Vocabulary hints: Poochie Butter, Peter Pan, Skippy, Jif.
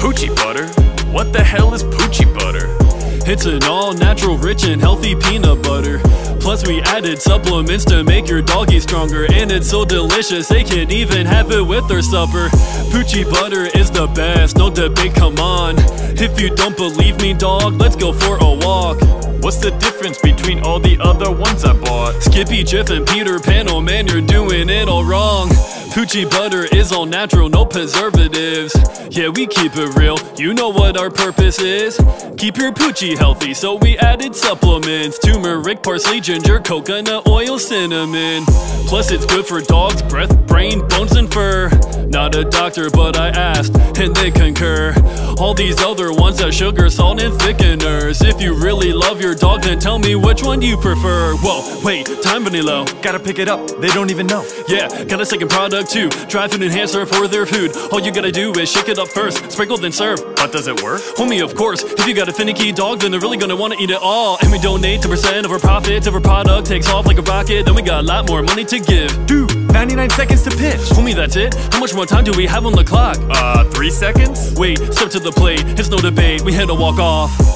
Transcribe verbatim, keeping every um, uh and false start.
Poochie Butter? What the hell is Poochie Butter? It's an all-natural, rich and healthy peanut butter. Plus we added supplements to make your doggy stronger. And it's so delicious, they can even have it with their supper. Poochie Butter is the best, no debate, come on. If you don't believe me, dog, let's go for a walk. What's the difference between all the other ones I bought? Skippy, Jif, and Peter Pan, oh man, you're doing it all wrong. Poochie Butter is all natural, no preservatives. Yeah, we keep it real, you know what our purpose is. Keep your Poochie healthy, so we added supplements. Turmeric, parsley, ginger, coconut oil, cinnamon. Plus it's good for dogs, breath, brain, bones, and fur. Not a doctor, but I asked, and they concur. All these other ones are sugar, salt, and thickeners. If you really love your dog, then tell me which one you prefer. Whoa, wait, time vanilla. Gotta pick it up, they don't even know. Yeah, got a second product too. Try food enhancer for their food. All you gotta do is shake it up first, sprinkle then serve. But does it work? Homie, of course. If you got a finicky dog, then they're really gonna wanna eat it all. And we donate ten percent of our profits. If our product takes off like a rocket, then we got a lot more money to give. Dude, ninety-nine seconds to pitch. Homie, that's it? How much more time do we have on the clock? Uh, three seconds? Wait, step to the plate. It's no debate. We had to walk off.